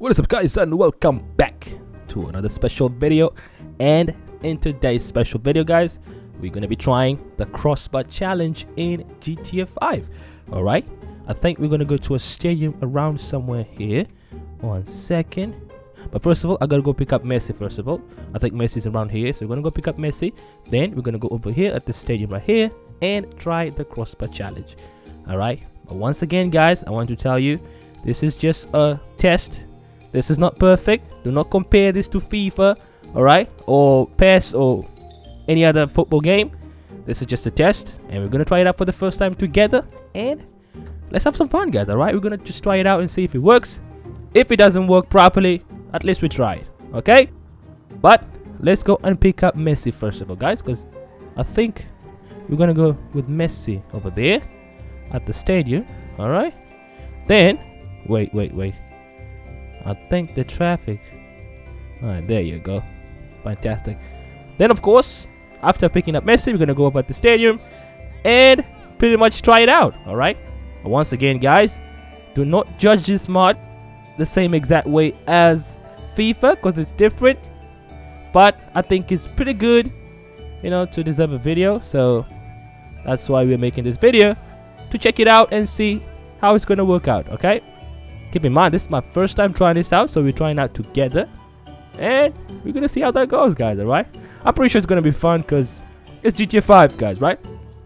What is up, guys, and welcome back to another special video. And in today's special video, guys, we're gonna be trying the crossbar challenge in GTA 5. All right, I think we're gonna go to a stadium around somewhere here. 1 second. But first of all, I gotta go pick up Messi. First of all, I think Messi's around here, so we're gonna go pick up Messi. Then we're gonna go over here at the stadium right here and try the crossbar challenge. All right, but once again, guys, I want to tell you, this is just a test. This is not perfect. Do not compare this to FIFA, all right, or PES or any other football game. This is just a test, and we're gonna try it out for the first time together, and let's have some fun, guys. All right, we're gonna just try it out and see if it works. If it doesn't work properly, at least we tried, okay? But let's go and pick up Messi first of all, guys, because I think we're gonna go with Messi over there at the stadium. All right, then wait, I think the traffic. All right, there you go, fantastic. Then of course, after picking up Messi, we're gonna go up at the stadium and pretty much try it out. All right, but once again, guys, do not judge this mod the same exact way as FIFA, because it's different, but I think it's pretty good, you know, to deserve a video. So that's why we're making this video, to check it out and see how it's gonna work out. Okay, keep in mind, this is my first time trying this out, so we're trying out together and we're gonna see how that goes, guys. All right, I'm pretty sure it's gonna be fun because it's GTA 5, guys, right?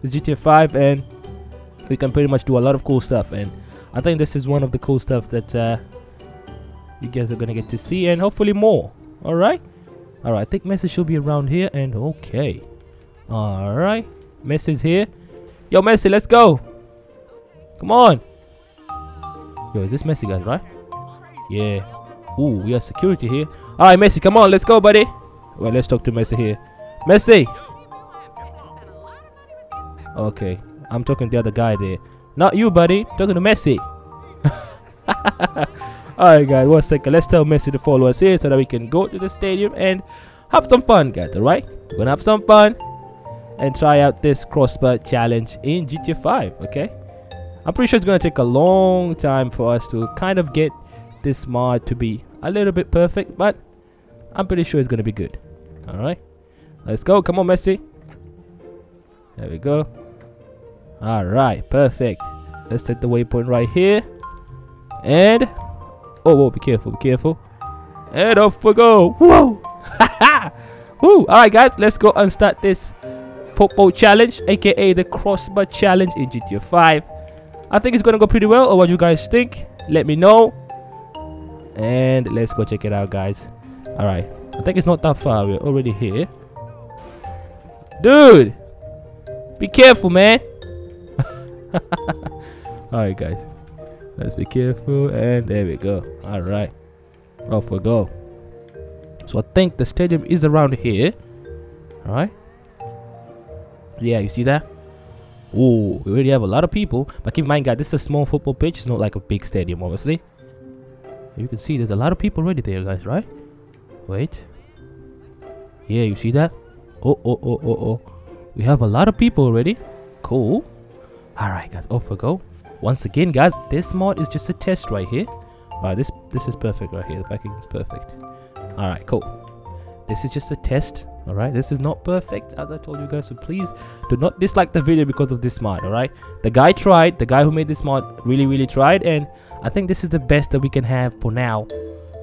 It's GTA 5 and we can pretty much do a lot of cool stuff, and I think this is one of the cool stuff that you guys are gonna get to see, and hopefully more. All right, all right, I think Messi should be around here, and okay, all right, Messi's here. Yo, Messi, let's go, come on. Yo, is this Messi, guys, right? Yeah. Ooh, we have security here. All right, Messi, come on, let's go, buddy. Well, let's talk to Messi here. Messi. Okay, I'm talking to the other guy there, not you, buddy. I'm talking to Messi. Alright, guys, 1 second. Let's tell Messi to follow us here so that we can go to the stadium and have some fun, guys. Alright, we're gonna have some fun and try out this crossbar challenge in GTA 5. Okay, I'm pretty sure it's gonna take a long time for us to kind of get this mod to be a little bit perfect, but I'm pretty sure it's gonna be good. Alright, let's go. Come on, Messi. There we go. Alright, perfect. Let's take the waypoint right here and oh, whoa, be careful, be careful. And off we go. Whoa! Haha! Woo! Alright, guys, let's go and start this football challenge, aka the crossbar challenge in GTA 5. I think it's gonna go pretty well, or what you guys think? Let me know. And let's go check it out, guys. Alright, I think it's not that far. We're already here. Dude! Be careful, man! Alright, guys. Let's be careful, and there we go. All right, off we go. So I think the stadium is around here. All right. Yeah, you see that? Ooh, we already have a lot of people. But keep in mind, guys, this is a small football pitch. It's not like a big stadium, obviously. You can see there's a lot of people already there, guys. Right? Wait. Yeah, you see that? Oh. We have a lot of people already. Cool. All right, guys, off we go. Once again, guys, this mod is just a test right here. All right, this is perfect right here. The packing is perfect. All right, cool. This is just a test. All right, this is not perfect, as I told you guys, so please do not dislike the video because of this mod. All right, the guy tried, the guy who made this mod really tried, and I think this is the best that we can have for now.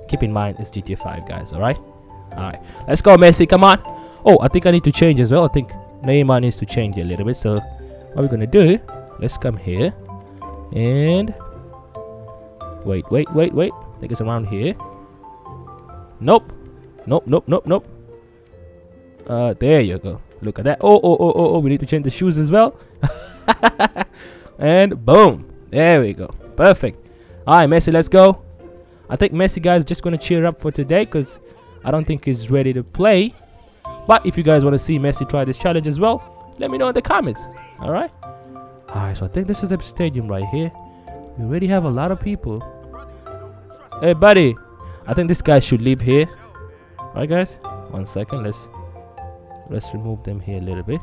Keep in mind, it's GTA 5, guys. All right, all right, let's go, Messi, come on. Oh, I think I need to change as well. I think Neymar needs to change a little bit. So what we're gonna do, let's come here and wait, I think it's around here. Nope. There you go, look at that. Oh, we need to change the shoes as well. And boom, there we go, perfect. All right, Messi, let's go. I think Messi, guys, just gonna cheer up for today because I don't think he's ready to play. But if you guys want to see Messi try this challenge as well, let me know in the comments. All right. Alright, so I think this is the stadium right here. We already have a lot of people. Hey, buddy. I think this guy should leave here. Alright, guys. 1 second. Let's remove them here a little bit.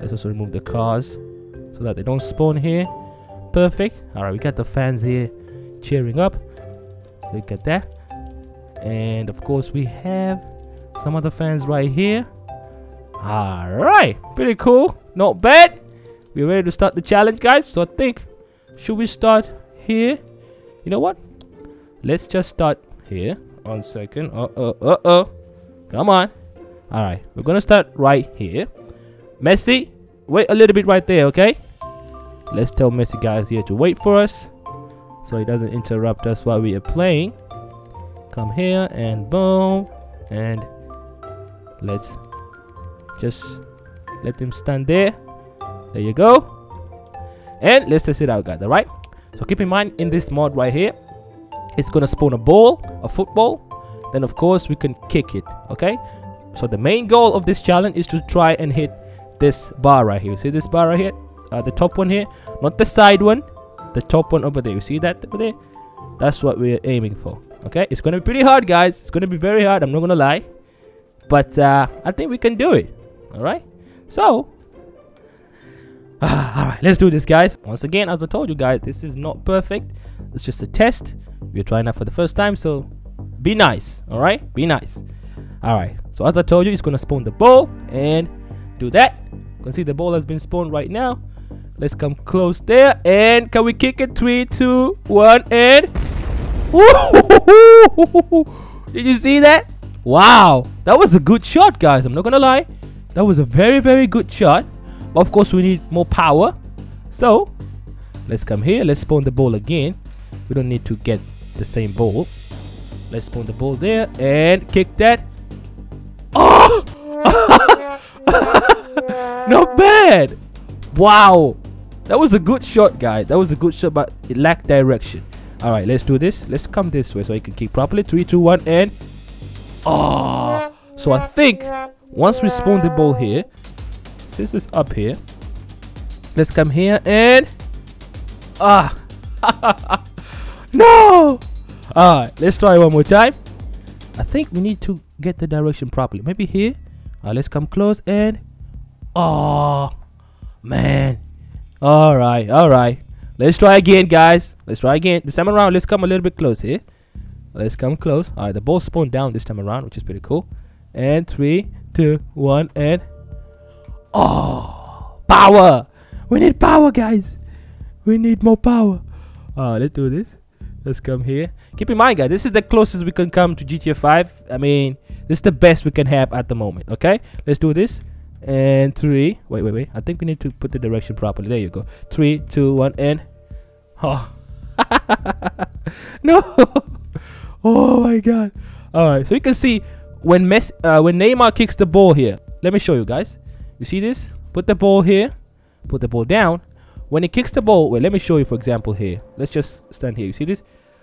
Let's also remove the cars so that they don't spawn here. Perfect. Alright, we got the fans here cheering up. Look at that. And of course we have some other fans right here. All right, pretty cool, not bad. We're ready to start the challenge, guys. So I think, should we start here? You know what, let's just start here. One second. Come on. All right, we're gonna start right here. Messi, wait a little bit right there. Okay, let's tell Messi guys here to wait for us so he doesn't interrupt us while we are playing. Come here and boom, and let's just let him stand there. There you go. And let's test it out, guys. All right, so keep in mind, in this mod right here, it's gonna spawn a ball, a football, then of course we can kick it. Okay, so the main goal of this challenge is to try and hit this bar right here. See this bar right here, the top one here, not the side one, the top one over there. You see that over there? That's what we're aiming for. Okay, it's gonna be pretty hard, guys. It's gonna be very hard, I'm not gonna lie, but I think we can do it. All right, so all right, let's do this, guys. Once again, as I told you guys, this is not perfect, it's just a test. We're trying out for the first time, so be nice. All right, be nice. All right, so as I told you, it's gonna spawn the ball and do that. You can see the ball has been spawned right now. Let's come close there, and can we kick it? 3, 2, 1 and did you see that? Wow, that was a good shot, guys, I'm not gonna lie. That was a very, very good shot, but of course we need more power. So let's come here, let's spawn the ball again. We don't need to get the same ball. Let's spawn the ball there and kick that. Oh! Not bad. Wow, that was a good shot, guys. That was a good shot, but it lacked direction. All right, let's do this. Let's come this way so I can kick properly. 3, 2, 1 and oh! So I think once we spawn the ball here, since it's up here, let's come here and no! All right, let's try one more time. I think we need to get the direction properly. Maybe here. Let's come close and oh man! All right, all right. Let's try again, guys. Let's try again. This time around, let's come a little bit close here. Let's come close. All right, the ball spawned down this time around, which is pretty cool. And 3, 2, 1 and oh, power! We need power, guys. We need more power. Let's do this. Let's come here. Keep in mind, guys, this is the closest we can come to GTA 5. I mean, this is the best we can have at the moment. Okay, let's do this. And wait, I think we need to put the direction properly. There you go. 3, 2, 1 and oh. No. Oh my god. All right, so you can see when Neymar kicks the ball here, let me show you guys. You see this? Put the ball here, put the ball down. When he kicks the ball, wait, let me show you for example here. Let's just stand here. You see this?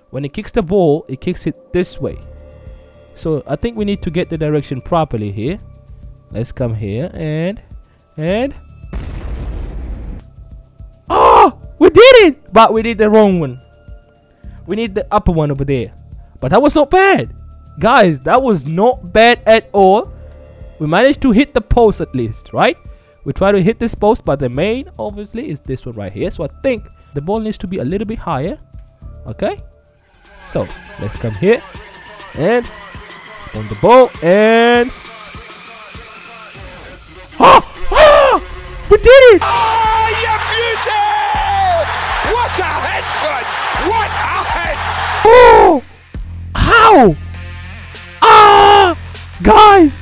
When he kicks the ball, it kicks it this way. So I think we need to get the direction properly here. Let's come here and oh, we did it, but we did the wrong one. We need the upper one over there. But that was not bad, guys. That was not bad at all. We managed to hit the post at least, right? We try to hit this post, but the main obviously is this one right here. So I think the ball needs to be a little bit higher. Okay, so let's come here and spawn the ball and oh, oh, we did it! Oh, you beauty! What a headshot! What a head! Oh, how? Ah, guys!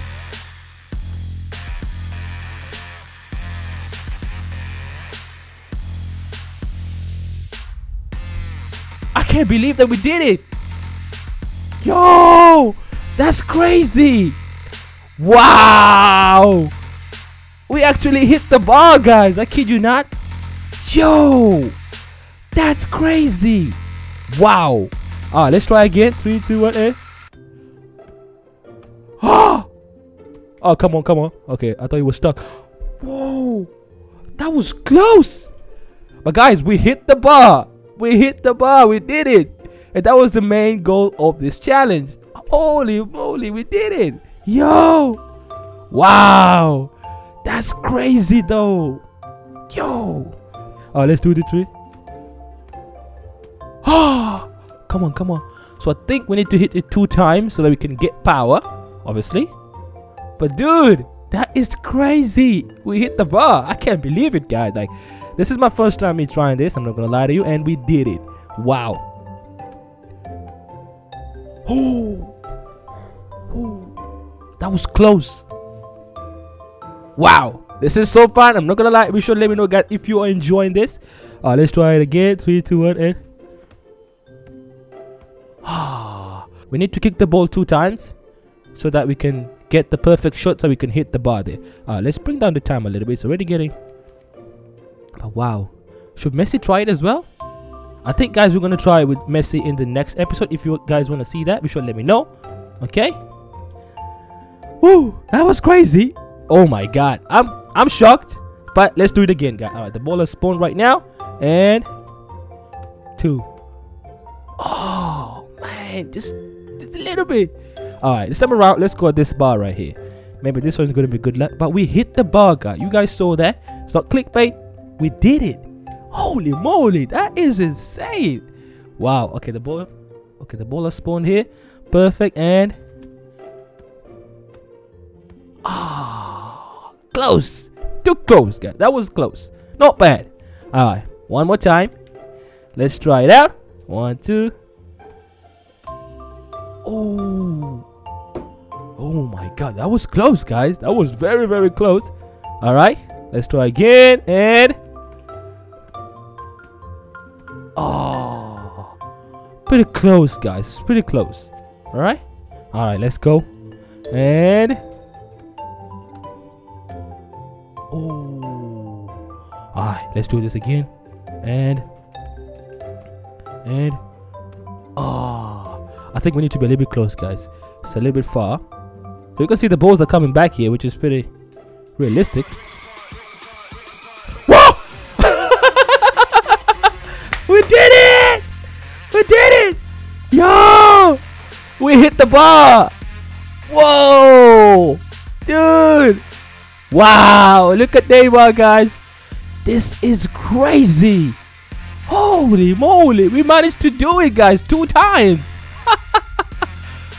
I can't believe that we did it! Yo! That's crazy! Wow! We actually hit the bar, guys. I kid you not. Yo! That's crazy! Wow! Alright, let's try again. 3, 2, 1, and oh! Oh, come on, come on. Okay, I thought you were stuck. Whoa! That was close! But guys, we hit the bar! We hit the bar, we did it, and that was the main goal of this challenge. Holy moly, we did it! Yo, wow, that's crazy though. Yo, let's do the 3. Oh, come on, come on, So I think we need to hit it 2 times so that we can get power, obviously. But dude, that is crazy. We hit the bar. I can't believe it, guys. Like, this is my first time me trying this. I'm not gonna lie to you. And we did it. Wow. Oh, oh, that was close. Wow. This is so fun. I'm not gonna lie. Be sure to let me know, guys, if you are enjoying this. Let's try it again. 3, 2, 1, and we need to kick the ball 2 times so that we can get the perfect shot, so we can hit the bar there. Let's bring down the time a little bit. It's already getting. Oh, wow. Should Messi try it as well? I think, guys, we're gonna try it with Messi in the next episode. If you guys wanna see that, be sure to let me know. Okay. Woo! That was crazy. Oh my god, I'm shocked, but let's do it again, guys. Alright, the ball has spawned right now, and 2. Oh man, just a little bit. Alright, this time around, let's go at this bar right here. Maybe this one's gonna be good luck, but we hit the bar, guys. You guys saw that. It's not clickbait. We did it. Holy moly, that is insane. Wow. Okay, the ball has spawned here. Perfect, and close. Too close, guys. That was close. Not bad. Alright, one more time. Let's try it out. 1, 2. Oh. Oh my god. That was close, guys. That was very, very close. Alright. Let's try again. And oh. Pretty close, guys. Pretty close. Alright. Alright, let's go. And oh. Alright, let's do this again. And oh, I think we need to be a little bit close, guys. It's a little bit far. So you can see the balls are coming back here, which is pretty realistic. Whoa! We did it! We did it! Yo! We hit the bar! Whoa! Dude! Wow, look at Neymar, guys. This is crazy. Holy moly, we managed to do it, guys, 2 times.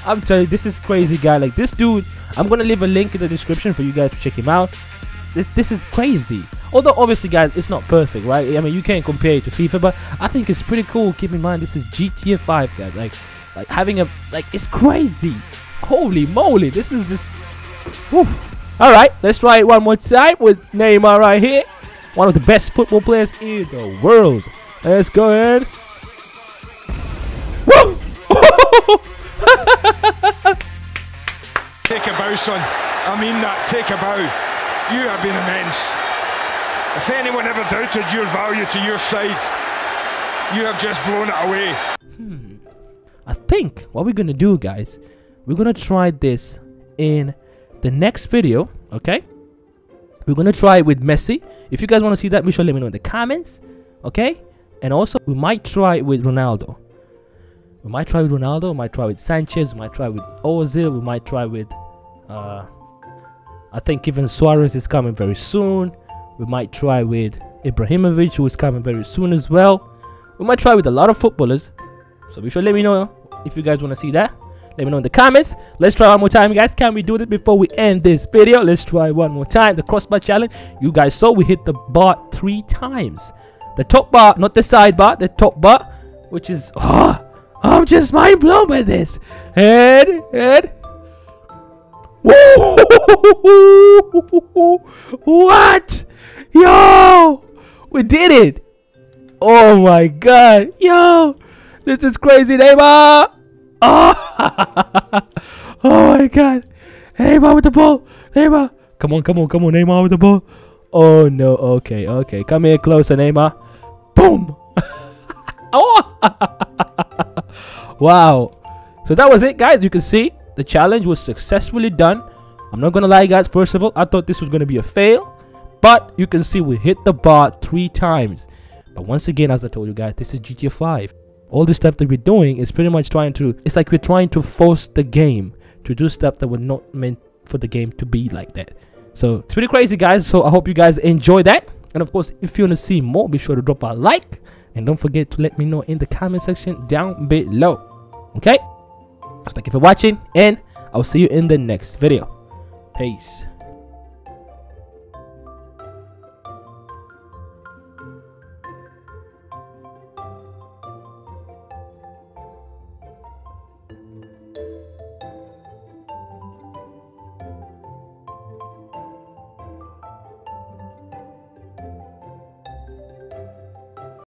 I'm telling you, this is crazy, guy. Like, this dude, I'm gonna leave a link in the description for you guys to check him out. This is crazy. Although obviously, guys, it's not perfect, right? I mean, you can't compare it to FIFA, but I think it's pretty cool. Keep in mind, this is GTA 5, guys. Like having a, like, it's crazy. Holy moly, this is just whew. Alright, let's try it one more time with Neymar right here. One of the best football players in the world. Let's go in. Woo! Take a bow, son. I mean that. Take a bow. You have been immense. If anyone ever doubted your value to your side, you have just blown it away. I think what we're going to do, guys, we're going to try this in the next video. Okay, we're gonna try it with Messi. If you guys want to see that, be sure to let me know in the comments. Okay, and also we might try it with Ronaldo. We might try with Ronaldo. We might try with Sanchez. We might try with Ozil. We might try with I think even Suarez is coming very soon. We might try with Ibrahimovic, who is coming very soon as well. We might try with a lot of footballers. So be sure to let me know if you guys want to see that. Let me know in the comments. Let's try one more time, guys. Can we do this before we end this video? Let's try one more time. The crossbar challenge. You guys saw we hit the bar 3 times. The top bar, not the side bar. The top bar, which is... Oh, I'm just mind blown by this. And... Woo! What? Yo! We did it! Oh my god. Yo! This is crazy, Neymar! Oh. Oh my god. Neymar with the ball. Neymar. Come on, come on, come on. Neymar with the ball. Oh no. Okay, okay. Come here closer, Neymar. Boom. Oh. Wow. So that was it, guys. You can see the challenge was successfully done. I'm not going to lie, guys. First of all, I thought this was going to be a fail. But you can see we hit the bar 3 times. But once again, as I told you guys, this is GTA 5. All the stuff that we're doing is pretty much trying to... It's like we're trying to force the game to do stuff that were not meant for the game to be like that. So, it's pretty crazy, guys. So, I hope you guys enjoy that. And, of course, if you want to see more, be sure to drop a like. And don't forget to let me know in the comment section down below. Okay, thank you for watching, and I'll see you in the next video. Peace.